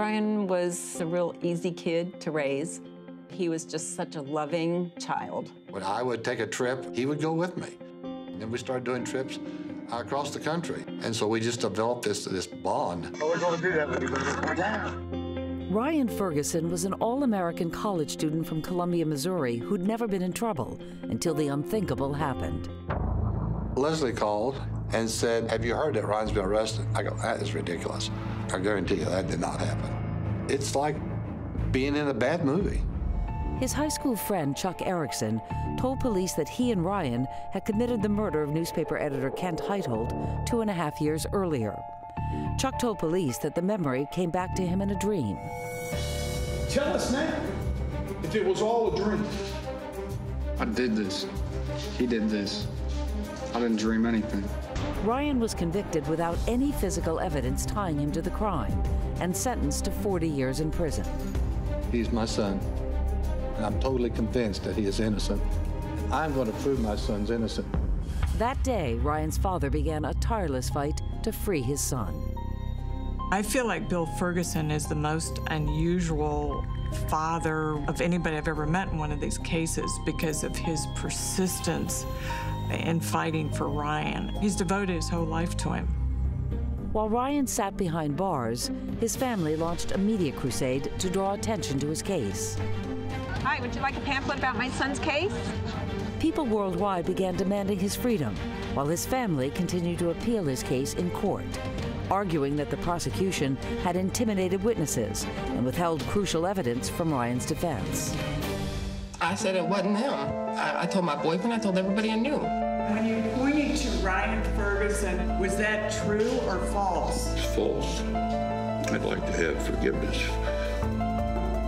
Ryan was a real easy kid to raise. He was just such a loving child. When I would take a trip, he would go with me. And then we started doing trips across the country. And so we just developed this bond. Oh, we're going to do that with you, but we're down. Ryan Ferguson was an all-American college student from Columbia, Missouri, who'd never been in trouble until the unthinkable happened. Leslie called and said, "Have you heard that Ryan's been arrested?" I go, "That is ridiculous. I guarantee you that did not happen." It's like being in a bad movie. His high school friend, Chuck Erickson, told police that he and Ryan had committed the murder of newspaper editor Kent Heithold 2.5 years earlier. Chuck told police that the memory came back to him in a dream. Tell us now if it was all a dream. I did this. He did this. I didn't dream anything. Ryan was convicted without any physical evidence tying him to the crime and sentenced to 40 years in prison. He's my son. I'm totally convinced that he is innocent. I'm going to prove my son's innocent. That day, Ryan's father began a tireless fight to free his son. I feel like Bill Ferguson is the most unusual father of anybody I've ever met in one of these cases because of his persistence in fighting for Ryan. He's devoted his whole life to him. While Ryan sat behind bars, his family launched a media crusade to draw attention to his case. Hi, would you like a pamphlet about my son's case? People worldwide began demanding his freedom, while his family continued to appeal his case in court, arguing that the prosecution had intimidated witnesses and withheld crucial evidence from Ryan's defense. I said it wasn't him. I told my boyfriend, I told everybody I knew. When you pointed to Ryan Ferguson, was that true or false? It's false. I'd like to have forgiveness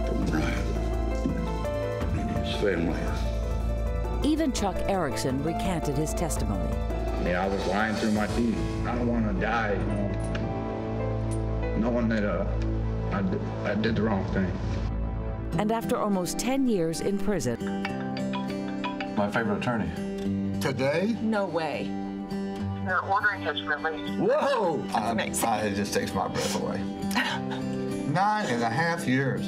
from Ryan. Family. Even Chuck Erickson recanted his testimony. Yeah, I was lying through my teeth. I don't want to die, knowing that I did the wrong thing. And after almost 10 years in prison... My favorite attorney. Today? No way. They're ordering his release. Whoa! That's amazing. It just takes my breath away. 9.5 years.